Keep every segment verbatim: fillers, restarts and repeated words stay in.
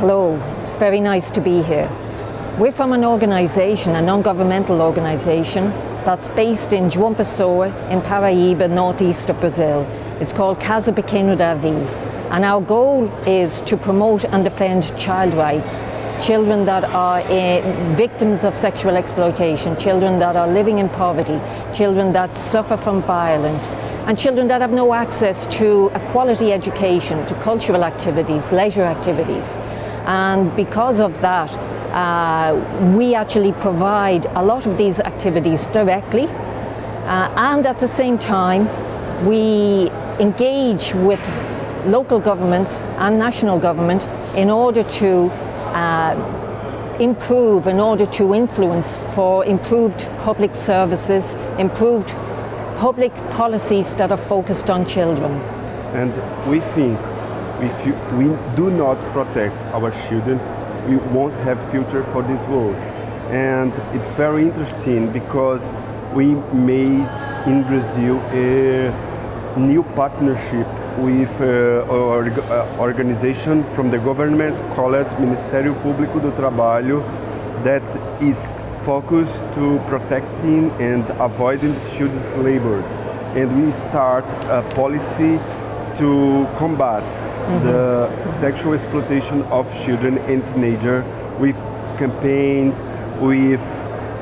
Hello, it's very nice to be here. We're from an organisation, a non-governmental organisation, that's based in João Pessoa in Paraíba, northeast of Brazil. It's called Casa Pequeno Davi, and our goal is to promote and defend child rights, children that are uh, victims of sexual exploitation, children that are living in poverty, children that suffer from violence, and children that have no access to a quality education, to cultural activities, leisure activities. And because of that, Uh, we actually provide a lot of these activities directly, uh, and at the same time we engage with local governments and national government in order to uh, improve, in order to influence for improved public services, improved public policies that are focused on children. And we think if you, we do not protect our children, we won't have future for this world. And it's very interesting because we made in Brazil a new partnership with an uh, organization from the government called Ministério Público do Trabalho that is focused to protecting and avoiding children's labors. And we start a policy to combat mm-hmm. the sexual exploitation of children and teenagers with campaigns, with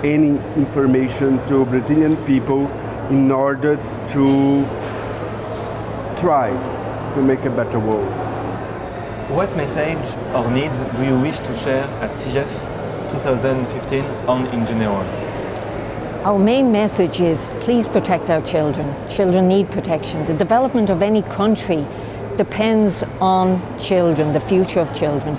any information to Brazilian people in order to try to make a better world. What message or needs do you wish to share at SIGEF twenty fifteen on in general? Our main message is, please protect our children. Children need protection. The development of any country depends on children, the future of children.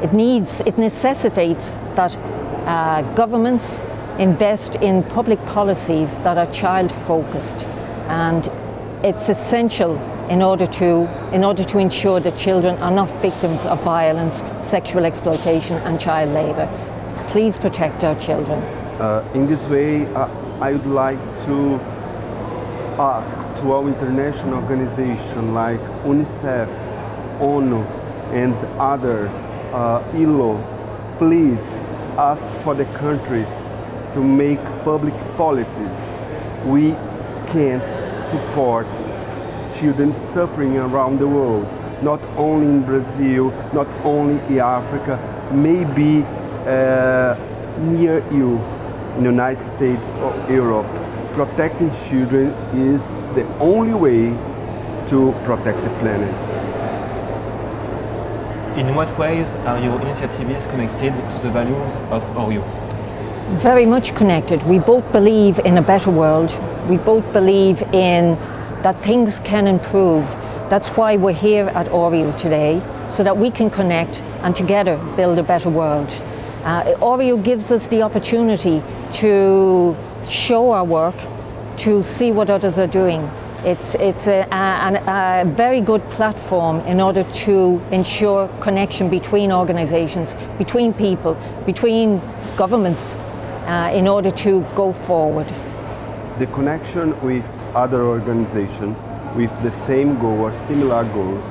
It needs, it necessitates that uh, governments invest in public policies that are child-focused, and it's essential in order to, in order to ensure that children are not victims of violence, sexual exploitation, and child labour. Please protect our children. Uh, in this way, uh, I would like to ask to our international organizations like UNICEF, ONU and others, uh, I L O, please ask for the countries to make public policies. We can't support children suffering around the world, not only in Brazil, not only in Africa, maybe uh, near you. In the United States or Europe, protecting children is the only way to protect the planet. In what ways are your initiatives connected to the values of Horyou? Very much connected. We both believe in a better world. We both believe in that things can improve. That's why we're here at Horyou today, so that we can connect and together build a better world. Uh, Horyou gives us the opportunity to show our work, to see what others are doing. It's, it's a, a, a very good platform in order to ensure connection between organizations, between people, between governments, uh, in order to go forward. The connection with other organizations with the same goal or similar goals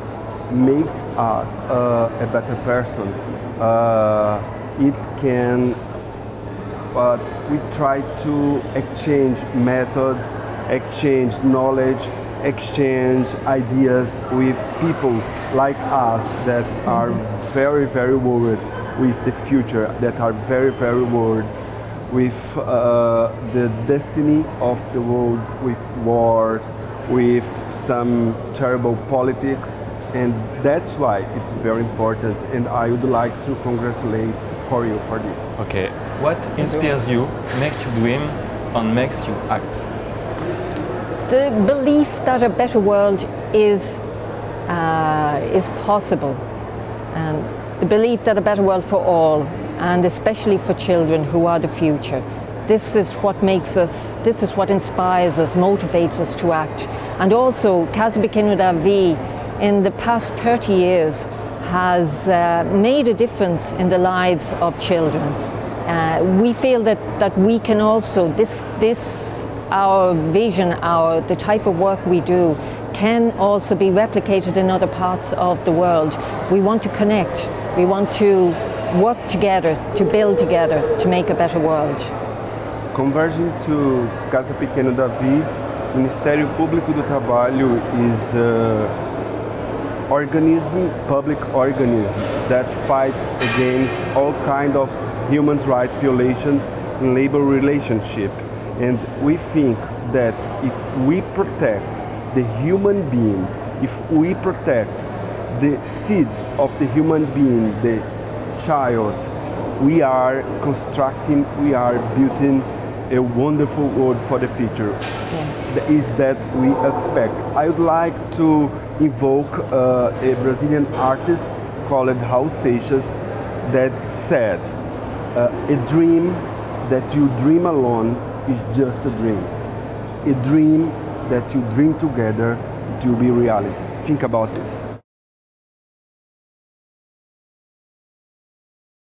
makes us uh, a better person. Uh, It can, but we try to exchange methods, exchange knowledge, exchange ideas with people like us that are very, very worried with the future, that are very, very worried with uh, the destiny of the world, with wars, with some terrible politics. And that's why it's very important, and I would like to congratulate Horyou for this. Okay, what inspires you, makes you dream, and makes you act? The belief that a better world is, uh, is possible. Um, the belief that a better world for all, and especially for children who are the future. This is what makes us, this is what inspires us, motivates us to act. And also, Casa Pequeno Davi in the past thirty years has uh, made a difference in the lives of children. Uh, we feel that, that we can also, this, this our vision, our, the type of work we do, can also be replicated in other parts of the world. We want to connect. We want to work together, to build together, to make a better world. Converging to Casa Pequeno Davi, Ministério Público do Trabalho is uh, organism, public organism that fights against all kind of human rights violation in labor relationship. And we think that if we protect the human being, if we protect the seed of the human being, the child, we are constructing, we are building a wonderful world for the future. Yeah. Is that we expect. I would like to invoke uh, a Brazilian artist called House Satius that said, uh, a dream that you dream alone is just a dream. A dream that you dream together, it will be reality. Think about this.